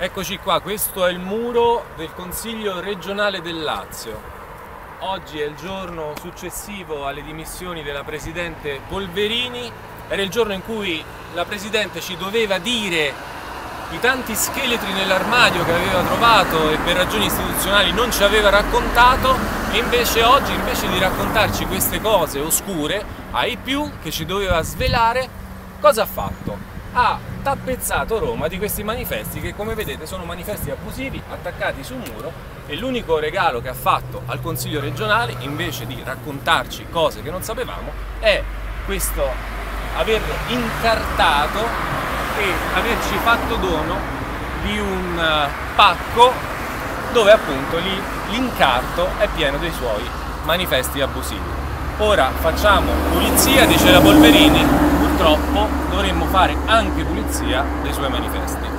Eccoci qua, questo è il muro del Consiglio regionale del Lazio. Oggi è il giorno successivo alle dimissioni della Presidente Polverini. Era il giorno in cui la Presidente ci doveva dire i tanti scheletri nell'armadio che aveva trovato e per ragioni istituzionali non ci aveva raccontato, e invece oggi, invece di raccontarci queste cose oscure ai più che ci doveva svelare, cosa ha fatto? Ha tappezzato Roma di questi manifesti che, come vedete, sono manifesti abusivi attaccati sul muro, e l'unico regalo che ha fatto al Consiglio regionale, invece di raccontarci cose che non sapevamo, è questo: aver incartato e averci fatto dono di un pacco dove appunto l'incarto è pieno dei suoi manifesti abusivi. Ora facciamo pulizia, dice la Polverini. Purtroppo dovremmo fare anche pulizia dei suoi manifesti.